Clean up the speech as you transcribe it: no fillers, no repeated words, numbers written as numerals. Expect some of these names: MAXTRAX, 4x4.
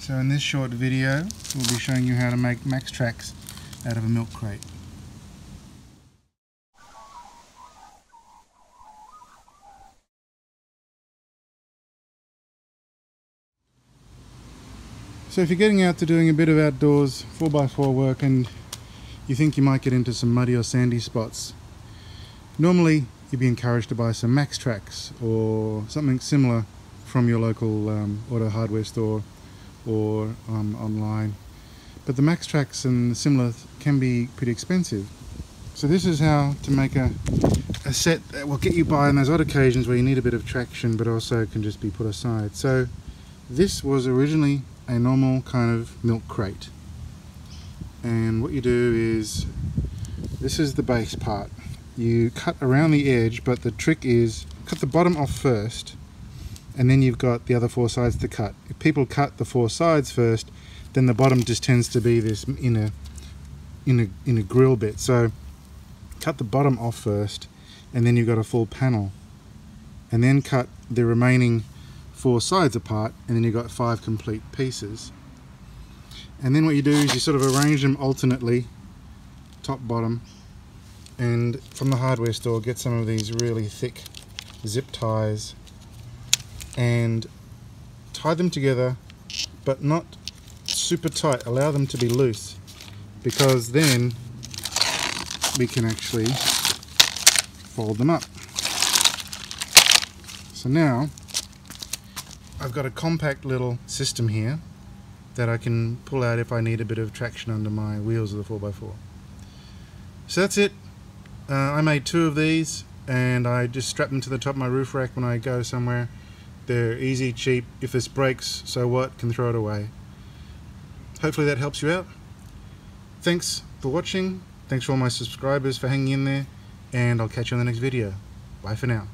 So in this short video, we'll be showing you how to make MAXTRAX out of a milk crate. So if you're getting out to doing a bit of outdoors 4x4 work and you think you might get into some muddy or sandy spots, normally you'd be encouraged to buy some MAXTRAX or something similar from your local auto hardware store or online. But the MAXTRAX and similar can be pretty expensive. So this is how to make a set that will get you by on those odd occasions where you need a bit of traction but also can just be put aside. So this was originally a normal kind of milk crate, and what you do is, this is the base part, you cut around the edge, but the trick is cut the bottom off first and then you've got the other four sides to cut. If people cut the four sides first, then the bottom just tends to be this inner grill bit. So cut the bottom off first and then you've got a full panel, and then cut the remaining four sides apart and then you've got five complete pieces. And then what you do is you sort of arrange them alternately, top, bottom, and from the hardware store get some of these really thick zip ties and tie them together, but not super tight, allow them to be loose, because then we can actually fold them up. So now I've got a compact little system here that I can pull out if I need a bit of traction under my wheels of the 4x4. So that's it. I made two of these and I just strap them to the top of my roof rack when I go somewhere. They're easy, cheap. If this breaks, so what? Can throw it away. Hopefully that helps you out. Thanks for watching. Thanks for all my subscribers for hanging in there, and I'll catch you on the next video. Bye for now.